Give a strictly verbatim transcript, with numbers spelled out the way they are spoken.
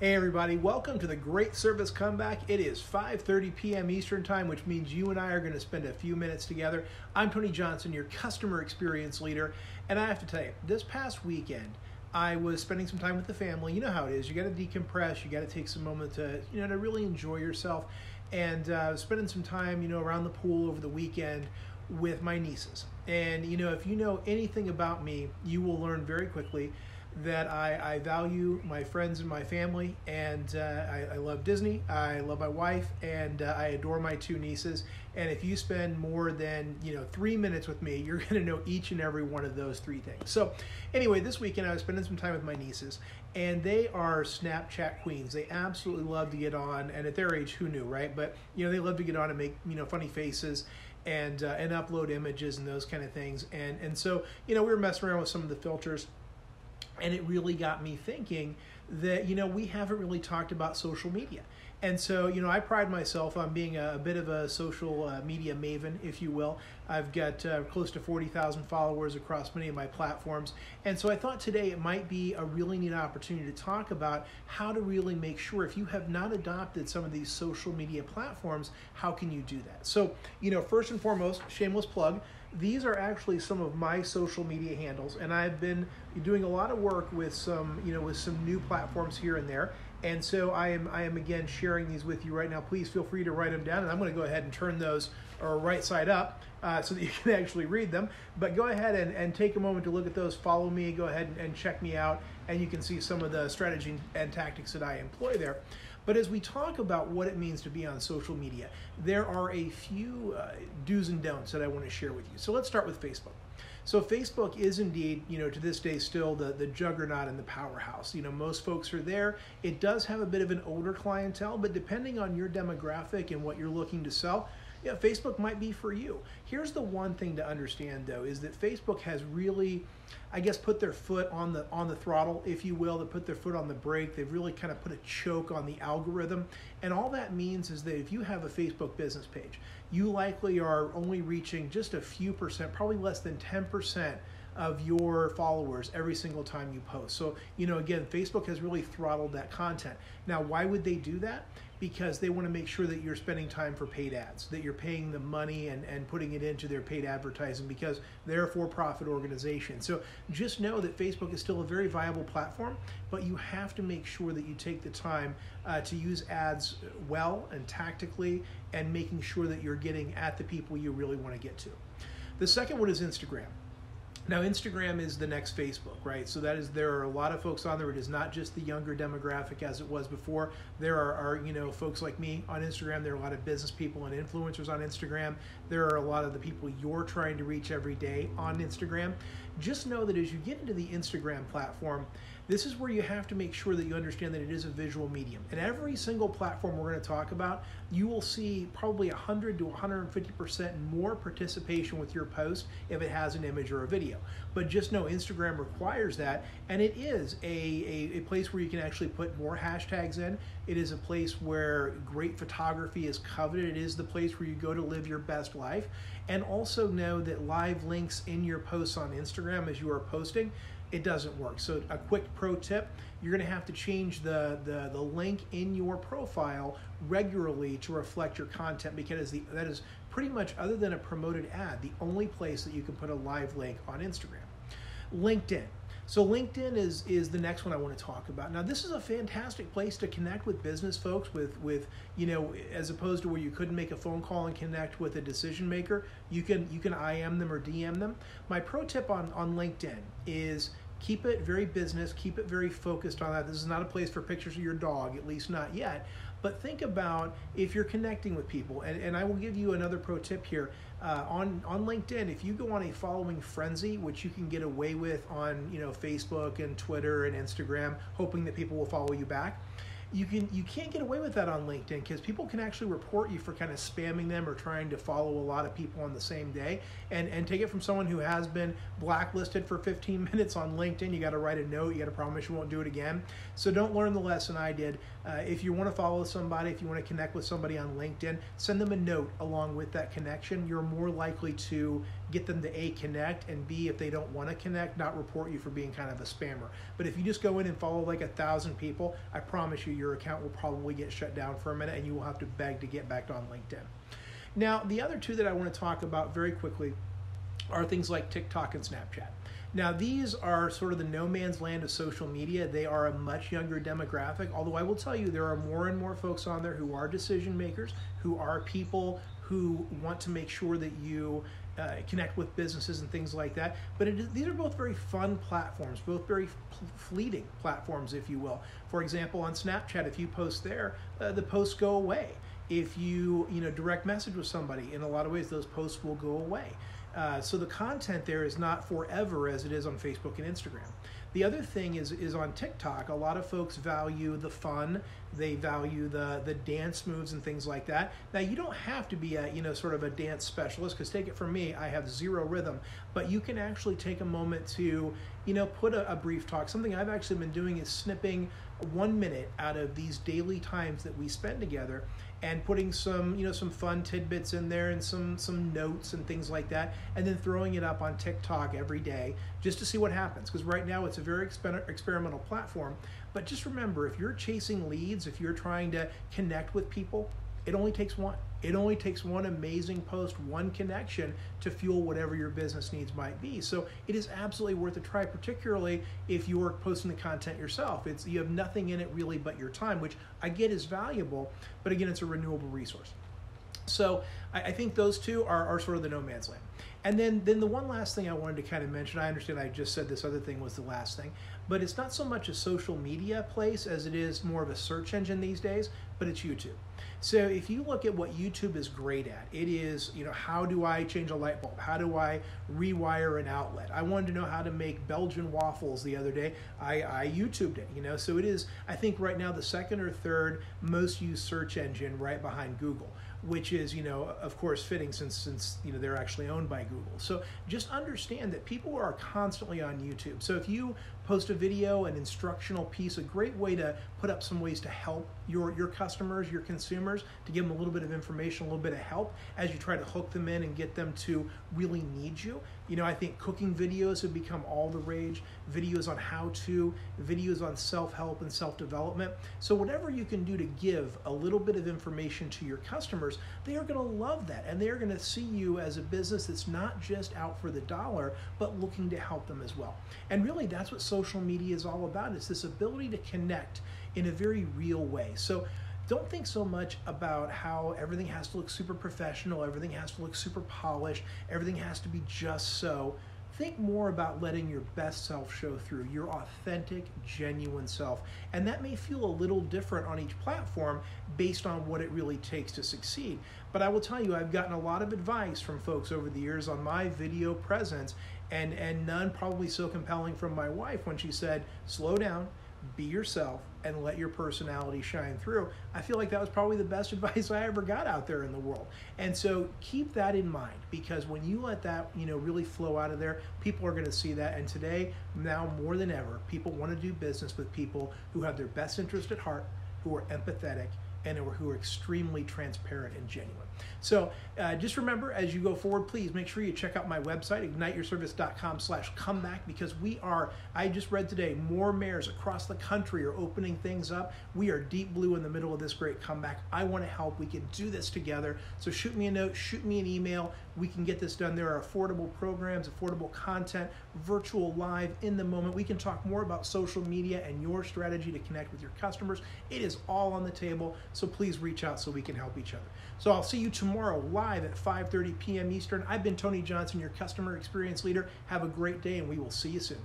Hey everybody, welcome to the Great Service Comeback. It is five thirty p m Eastern Time, which means you and I are going to spend a few minutes together. I'm Tony Johnson, your customer experience leader, and I have to tell you, this past weekend, I was spending some time with the family. You know how it is. You got to decompress. You got to take some moment to, you know, to really enjoy yourself, and uh, spending some time, you know, around the pool over the weekend with my nieces. And you know, if you know anything about me, you will learn very quickly that I, I value my friends and my family, and uh, I, I love Disney, I love my wife, and uh, I adore my two nieces. And if you spend more than you know three minutes with me, you're going to know each and every one of those three things. So anyway, this weekend I was spending some time with my nieces, and they are Snapchat queens. They absolutely love to get on, and at their age, who knew, right? But you know, they love to get on and make you know funny faces and uh, and upload images and those kind of things. And and so you know, we were messing around with some of the filters. And it really got me thinking that, you know, we haven't really talked about social media. And so, you know, I pride myself on being a, a bit of a social uh, media maven, if you will. I've got uh, close to forty thousand followers across many of my platforms. And so I thought today it might be a really neat opportunity to talk about how to really make sure if you have not adopted some of these social media platforms, how can you do that? So, you know, first and foremost, shameless plug, these are actually some of my social media handles, and I've been doing a lot of work with some, you know, with some new platforms here and there. And so I am, I am again sharing these with you right now. Please feel free to write them down, and I'm going to go ahead and turn those or right side up uh, so that you can actually read them. But go ahead and, and take a moment to look at those. Follow me. Go ahead and, and check me out, and you can see some of the strategy and tactics that I employ there. But as we talk about what it means to be on social media, there are a few uh, do's and don'ts that I want to share with you. So let's start with Facebook. So Facebook is indeed, you know, to this day still the, the juggernaut and the powerhouse. You know, most folks are there. It does have a bit of an older clientele, but depending on your demographic and what you're looking to sell, yeah, Facebook might be for you. Here's the one thing to understand, though, is that Facebook has really, I guess, put their foot on the on the throttle, if you will. They put their foot on the brake. They've really kind of put a choke on the algorithm. And all that means is that if you have a Facebook business page, you likely are only reaching just a few percent, probably less than ten percent of your followers every single time you post. So, you know, again, Facebook has really throttled that content. Now, why would they do that? Because they want to make sure that you're spending time for paid ads, that you're paying the money and, and putting it into their paid advertising, because they're a for-profit organization. So just know that Facebook is still a very viable platform, but you have to make sure that you take the time uh, to use ads well and tactically, and making sure that you're getting at the people you really want to get to. The second one is Instagram. Now, Instagram is the next Facebook, right? So that is, there are a lot of folks on there. It is not just the younger demographic as it was before. There are, are, you know, folks like me on Instagram. There are a lot of business people and influencers on Instagram. There are a lot of the people you're trying to reach every day on Instagram. Just know that as you get into the Instagram platform, this is where you have to make sure that you understand that it is a visual medium. And every single platform we're going to talk about, you will see probably one hundred to one hundred fifty percent more participation with your post if it has an image or a video. But just know Instagram requires that, and it is a, a, a place where you can actually put more hashtags in. It is a place where great photography is coveted. It is the place where you go to live your best life. And also know that live links in your posts on Instagram as you are posting, it doesn't work. So a quick pro tip, you're going to have to change the, the, the link in your profile regularly to reflect your content, because the, that is pretty much, other than a promoted ad, the only place that you can put a live link on Instagram. LinkedIn. So LinkedIn is, is the next one I want to talk about. Now, this is a fantastic place to connect with business folks, with, with you know, as opposed to where you couldn't make a phone call and connect with a decision maker. You can, you can I M them or D M them. My pro tip on, on LinkedIn is keep it very business, keep it very focused on that. This is not a place for pictures of your dog, at least not yet. But think about if you're connecting with people, and, and I will give you another pro tip here. Uh, on, on LinkedIn, if you go on a following frenzy, which you can get away with on you know Facebook and Twitter and Instagram, hoping that people will follow you back, you can, you can't get away with that on LinkedIn, because people can actually report you for kind of spamming them or trying to follow a lot of people on the same day. And, and take it from someone who has been blacklisted for fifteen minutes on LinkedIn. You got to write a note. You got to promise you won't do it again. So don't learn the lesson I did. Uh, if you want to follow somebody, if you want to connect with somebody on LinkedIn, send them a note along with that connection. You're more likely to get them to A, connect, and B, if they don't want to connect, not report you for being kind of a spammer. But if you just go in and follow like a thousand people, I promise you your account will probably get shut down for a minute and you will have to beg to get back on LinkedIn. Now, the other two that I want to talk about very quickly are things like TikTok and Snapchat. Now, these are sort of the no man's land of social media. They are a much younger demographic, although I will tell you there are more and more folks on there who are decision makers, who are people who want to make sure that you uh, connect with businesses and things like that. But it is, these are both very fun platforms, both very fleeting platforms, if you will. For example, on Snapchat, if you post there, uh, the posts go away. If you, you know, direct message with somebody, in a lot of ways, those posts will go away. Uh, so the content there is not forever as it is on Facebook and Instagram. The other thing is, is on TikTok, a lot of folks value the fun. They value the, the dance moves and things like that. Now, you don't have to be a, you know, sort of a dance specialist, because take it from me, I have zero rhythm. But you can actually take a moment to, you know, put a, a brief talk. Something I've actually been doing is snipping one minute out of these daily times that we spend together and putting some, you know, some fun tidbits in there and some, some notes and things like that, and then throwing it up on TikTok every day just to see what happens. Because right now it's a very exper- experimental platform. But just remember, if you're chasing leads, if you're trying to connect with people, it only takes one. It only takes one amazing post, one connection to fuel whatever your business needs might be. So it is absolutely worth a try, particularly if you're posting the content yourself. It's, you have nothing in it really but your time, which I get is valuable, but again, it's a renewable resource. So I, I think those two are, are sort of the no man's land. And then, then the one last thing I wanted to kind of mention, I understand I just said this other thing was the last thing, but it's not so much a social media place as it is more of a search engine these days, but it's YouTube. So if you look at what YouTube is great at, it is, you know, how do I change a light bulb? How do I rewire an outlet? I wanted to know how to make Belgian waffles the other day. I, I YouTubed it, you know, so it is, I think right now the second or third most used search engine right behind Google, which is, you know, of course fitting since, since you know, they're actually owned by Google. So just understand that people are constantly on YouTube. So if you post a video, an instructional piece, a great way to put up some ways to help your, your customers, your consumers, to give them a little bit of information, a little bit of help as you try to hook them in and get them to really need you. You know, I think cooking videos have become all the rage, videos on how-to, videos on self-help and self-development. So whatever you can do to give a little bit of information to your customers, they are gonna love that. And they're gonna see you as a business that's not just out for the dollar, but looking to help them as well. And really, that's what social media is all about. It's this ability to connect in a very real way. So don't think so much about how everything has to look super professional, everything has to look super polished, everything has to be just so. Think more about letting your best self show through, your authentic, genuine self. And that may feel a little different on each platform based on what it really takes to succeed. But I will tell you, I've gotten a lot of advice from folks over the years on my video presence, and, and none probably so compelling from my wife when she said, slow down, be yourself, and let your personality shine through. I feel like that was probably the best advice I ever got out there in the world. And so keep that in mind, because when you let that, you know, really flow out of there, people are going to see that. And today, now more than ever, people want to do business with people who have their best interest at heart, who are empathetic, and who are extremely transparent and genuine. So uh, just remember, as you go forward, please make sure you check out my website, ignite your service dot com slash comeback, because we are, I just read today, more mayors across the country are opening things up. We are deep blue in the middle of this great comeback. I want to help. We can do this together. So shoot me a note, shoot me an email. We can get this done. There are affordable programs, affordable content, virtual, live, in the moment. We can talk more about social media and your strategy to connect with your customers. It is all on the table. So please reach out so we can help each other. So I'll see you tomorrow live at five thirty p m Eastern. I've been Tony Johnson, your customer experience leader. Have a great day, and we will see you soon.